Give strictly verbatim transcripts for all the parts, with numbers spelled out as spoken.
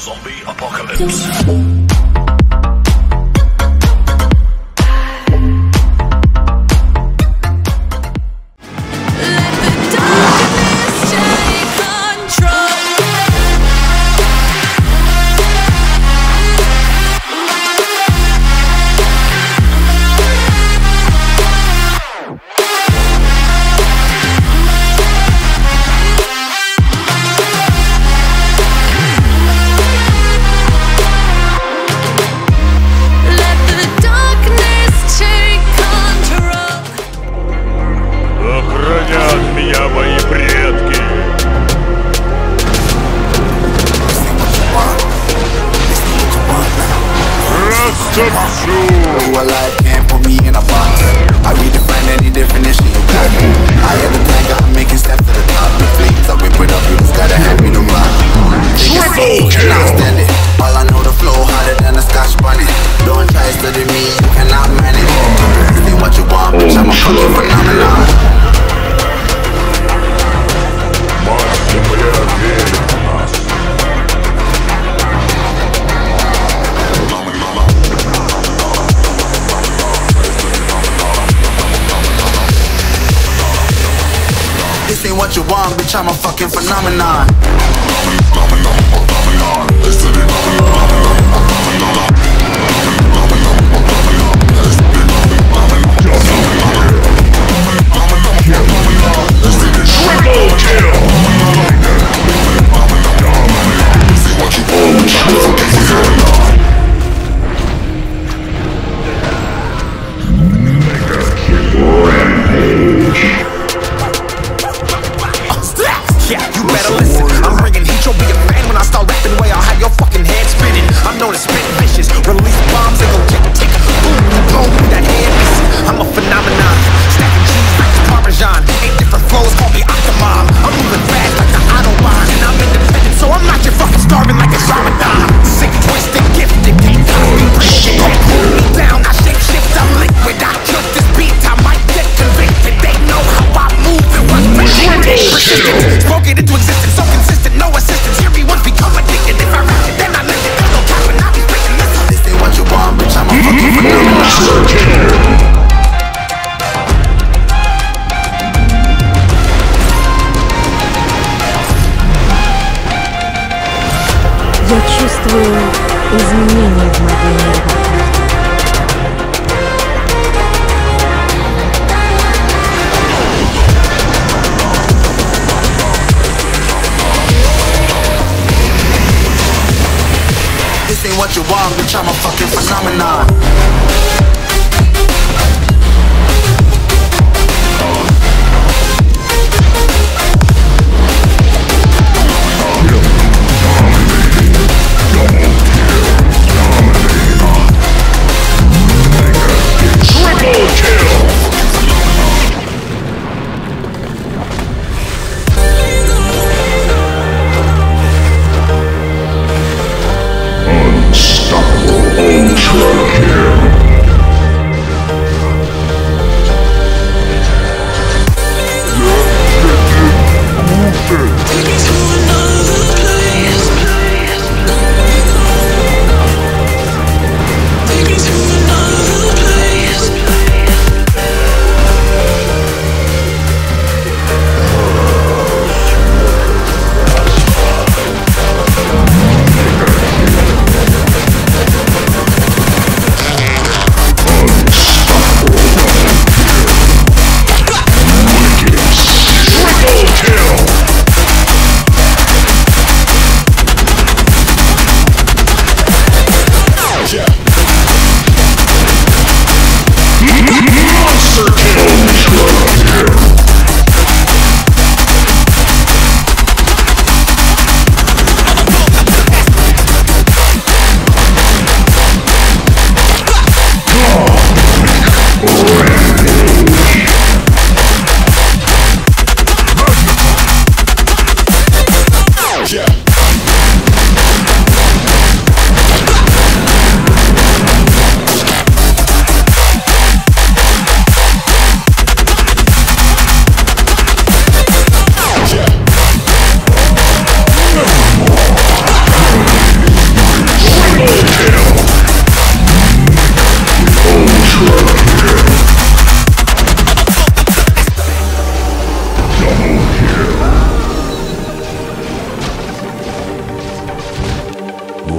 Zombie apocalypse. Well, I can't put me in a box. I redefine any definition you got. I am the tiger, I'm making steps to the top. The flames I whip it up, you just gotta hand me the rock. Triple kill. All I know, the flow harder than a Scotch bunny. Don't try studying me, you cannot manage. See what you want, bitch, I'm a fucking phenomenon. This ain't what you want, bitch, I'm a fucking phenomenon. Я чувствую изменения в моей нервах. This ain't what you want, bitch, I'm a fucking phenomenon.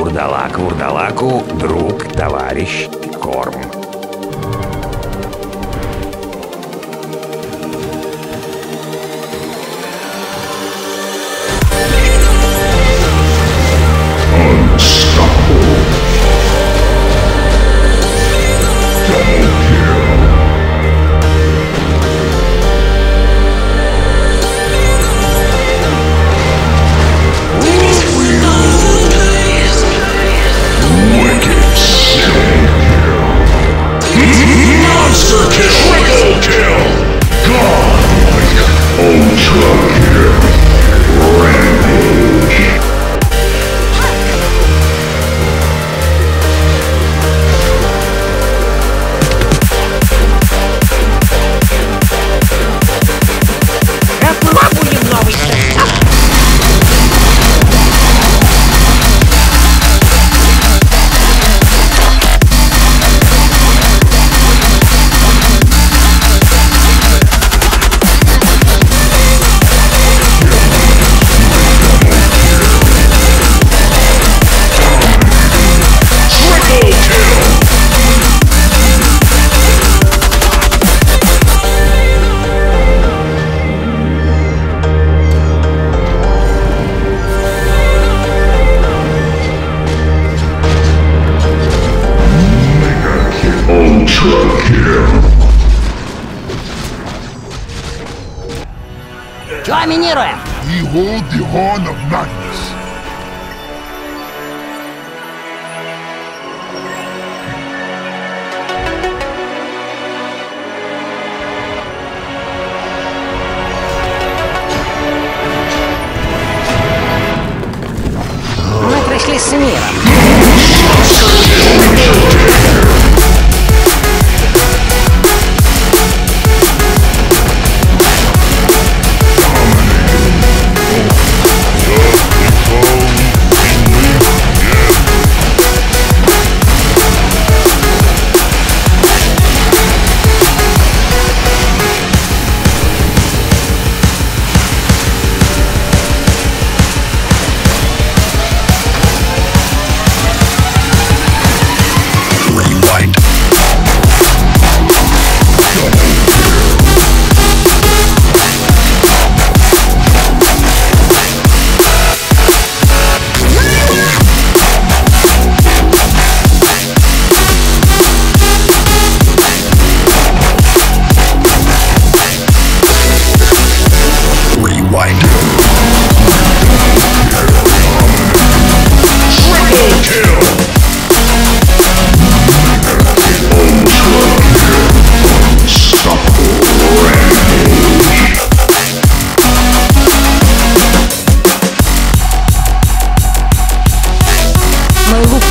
Вурдалак вурдалаку, друг, товарищ, корм. Чего минируем? We hold the horn of madness. Мы пришли с миром. We'll